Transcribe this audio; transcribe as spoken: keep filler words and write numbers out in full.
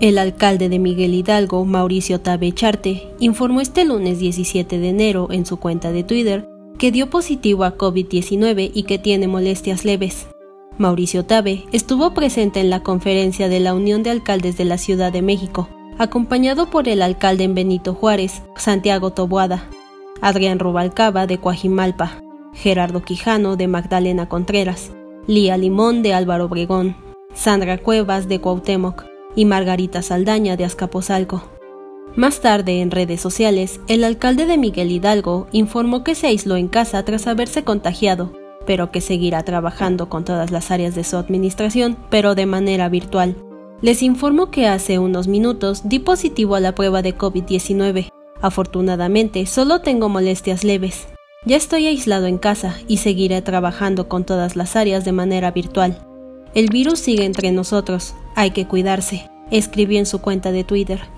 El alcalde de Miguel Hidalgo, Mauricio Tabe Echarte, informó este lunes diecisiete de enero en su cuenta de Twitter que dio positivo a COVID diecinueve y que tiene molestias leves. Mauricio Tabe estuvo presente en la conferencia de la Unión de Alcaldes de la Ciudad de México, acompañado por el alcalde en Benito Juárez, Santiago Toboada, Adrián Rubalcaba de Cuajimalpa, Gerardo Quijano de Magdalena Contreras, Lía Limón de Álvaro Obregón, Sandra Cuevas de Cuauhtémoc y Margarita Saldaña de Azcapotzalco. Más tarde, en redes sociales, el alcalde de Miguel Hidalgo informó que se aisló en casa tras haberse contagiado, pero que seguirá trabajando con todas las áreas de su administración, pero de manera virtual. Les informo que hace unos minutos di positivo a la prueba de COVID diecinueve. Afortunadamente, solo tengo molestias leves. Ya estoy aislado en casa y seguiré trabajando con todas las áreas de manera virtual. El virus sigue entre nosotros, hay que cuidarse, escribió en su cuenta de Twitter.